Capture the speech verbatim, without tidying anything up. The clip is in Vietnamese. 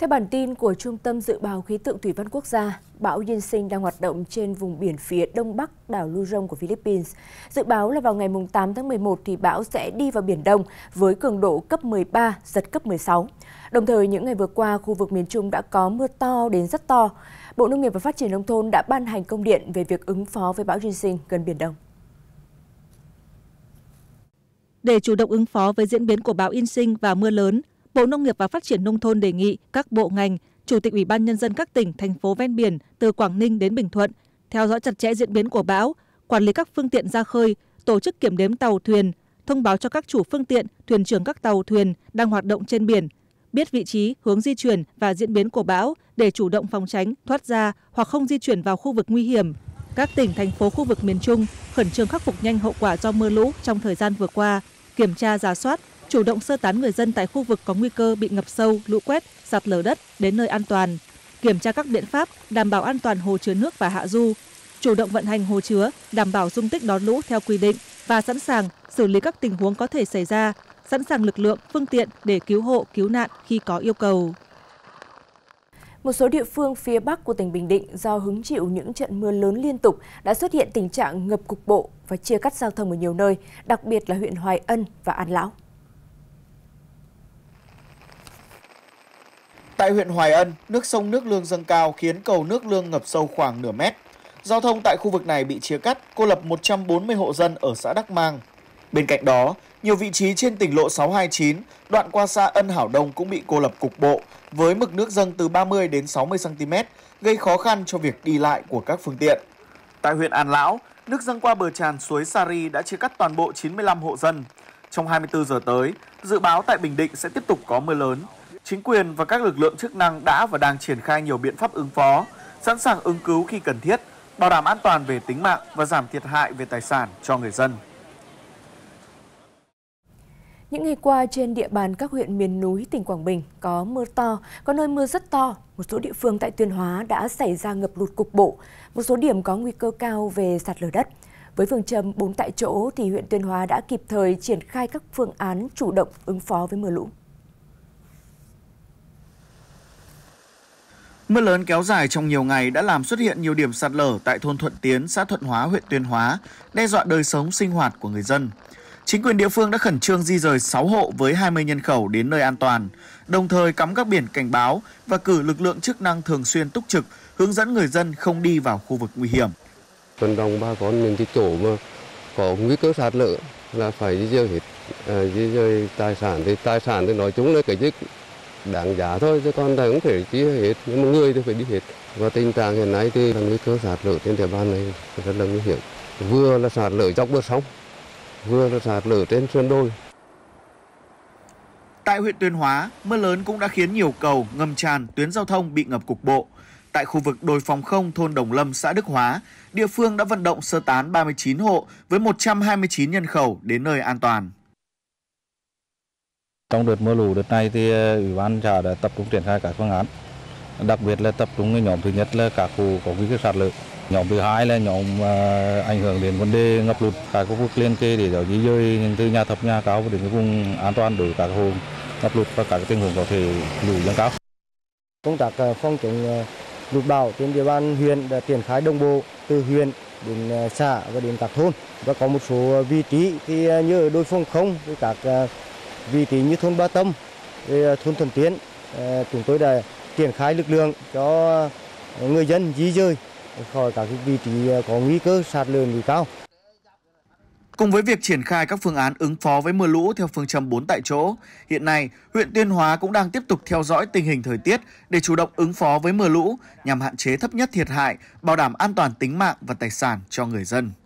Theo bản tin của Trung tâm Dự báo Khí tượng Thủy văn Quốc gia, bão Yin đang hoạt động trên vùng biển phía đông bắc đảo Luzon của Philippines. Dự báo là vào ngày tám tháng mười một thì bão sẽ đi vào Biển Đông với cường độ cấp mười ba, giật cấp mười sáu. Đồng thời, những ngày vừa qua, khu vực miền Trung đã có mưa to đến rất to. Bộ Nông nghiệp và Phát triển Nông thôn đã ban hành công điện về việc ứng phó với bão Yin gần Biển Đông. Để chủ động ứng phó với diễn biến của bão Yin và mưa lớn, Bộ Nông nghiệp và Phát triển Nông thôn đề nghị các bộ ngành, Chủ tịch Ủy ban Nhân dân các tỉnh, thành phố ven biển từ Quảng Ninh đến Bình Thuận, theo dõi chặt chẽ diễn biến của bão, quản lý các phương tiện ra khơi, tổ chức kiểm đếm tàu thuyền, thông báo cho các chủ phương tiện, thuyền trưởng các tàu thuyền đang hoạt động trên biển, biết vị trí, hướng di chuyển và diễn biến của bão để chủ động phòng tránh, thoát ra hoặc không di chuyển vào khu vực nguy hiểm. Các tỉnh, thành phố khu vực miền Trung khẩn trương khắc phục nhanh hậu quả do mưa lũ trong thời gian vừa qua, kiểm tra rà soát, chủ động sơ tán người dân tại khu vực có nguy cơ bị ngập sâu, lũ quét, sạt lở đất đến nơi an toàn, kiểm tra các biện pháp đảm bảo an toàn hồ chứa nước và hạ du, chủ động vận hành hồ chứa, đảm bảo dung tích đón lũ theo quy định và sẵn sàng xử lý các tình huống có thể xảy ra, sẵn sàng lực lượng, phương tiện để cứu hộ, cứu nạn khi có yêu cầu. Một số địa phương phía Bắc của tỉnh Bình Định do hứng chịu những trận mưa lớn liên tục đã xuất hiện tình trạng ngập cục bộ và chia cắt giao thông ở nhiều nơi, đặc biệt là huyện Hoài Ân và An Lão. Tại huyện Hoài Ân, nước sông Nước Lương dâng cao khiến cầu Nước Lương ngập sâu khoảng nửa mét. Giao thông tại khu vực này bị chia cắt, cô lập một trăm bốn mươi hộ dân ở xã Đắc Mang. Bên cạnh đó, nhiều vị trí trên tỉnh lộ sáu hai chín, đoạn qua xã Ân Hảo Đông cũng bị cô lập cục bộ, với mực nước dâng từ ba mươi đến sáu mươi xăng ti mét, gây khó khăn cho việc đi lại của các phương tiện. Tại huyện An Lão, nước dâng qua bờ tràn suối Sari đã chia cắt toàn bộ chín mươi lăm hộ dân. Trong hai mươi tư giờ tới, dự báo tại Bình Định sẽ tiếp tục có mưa lớn. Chính quyền và các lực lượng chức năng đã và đang triển khai nhiều biện pháp ứng phó, sẵn sàng ứng cứu khi cần thiết, bảo đảm an toàn về tính mạng và giảm thiệt hại về tài sản cho người dân. Những ngày qua, trên địa bàn các huyện miền núi tỉnh Quảng Bình có mưa to, có nơi mưa rất to. Một số địa phương tại Tuyên Hóa đã xảy ra ngập lụt cục bộ, một số điểm có nguy cơ cao về sạt lở đất. Với phương châm bốn tại chỗ, thì huyện Tuyên Hóa đã kịp thời triển khai các phương án chủ động ứng phó với mưa lũ. Mưa lớn kéo dài trong nhiều ngày đã làm xuất hiện nhiều điểm sạt lở tại thôn Thuận Tiến, xã Thuận Hóa, huyện Tuyên Hóa, đe dọa đời sống sinh hoạt của người dân. Chính quyền địa phương đã khẩn trương di rời sáu hộ với hai mươi nhân khẩu đến nơi an toàn, đồng thời cắm các biển cảnh báo và cử lực lượng chức năng thường xuyên túc trực, hướng dẫn người dân không đi vào khu vực nguy hiểm. Vận động bà con những cái chỗ mà có nguy cơ sạt lở là phải di rời hết, di rời tài sản thì tài sản thì nói chung là cái gì đáng giá thôi, chứ con không thể đi hết, nhưng mà người thì phải đi hết. Và tình trạng hiện nay thì nguy cơ sạt lở trên địa bàn này rất là nguy hiểm. Vừa là sạt lở dọc bờ sông, vừa là sạt lở trên sườn đồi. Tại huyện Tuyên Hóa, mưa lớn cũng đã khiến nhiều cầu, ngầm tràn, tuyến giao thông bị ngập cục bộ. Tại khu vực đồi phòng không thôn Đồng Lâm, xã Đức Hóa, địa phương đã vận động sơ tán ba mươi chín hộ với một trăm hai mươi chín nhân khẩu đến nơi an toàn. Trong đợt mưa lũ đợt này thì Ủy ban xã đã tập trung triển khai các phương án, đặc biệt là tập trung nhóm thứ nhất là các khu có nguy cơ sạt lở, nhóm thứ hai là nhóm ảnh hưởng đến vấn đề ngập lụt tại khu vực liên kề để di dời từ nhà thấp nhà cao đến vùng an toàn đối với các hộ ngập lụt và các tình huống có thể lũ dâng cao. Công tác phòng chống lụt bão trên địa bàn huyện đã triển khai đồng bộ từ huyện đến xã và đến các thôn, và có một số vị trí thì như ở đồi phòng không với các vị trí như thôn Ba Tâm, thôn Thuận Tiến, chúng tôi đã triển khai lực lượng cho người dân di dời khỏi các vị trí có nguy cơ sạt lở núi cao. Cùng với việc triển khai các phương án ứng phó với mưa lũ theo phương châm bốn tại chỗ, hiện nay huyện Tuyên Hóa cũng đang tiếp tục theo dõi tình hình thời tiết để chủ động ứng phó với mưa lũ nhằm hạn chế thấp nhất thiệt hại, bảo đảm an toàn tính mạng và tài sản cho người dân.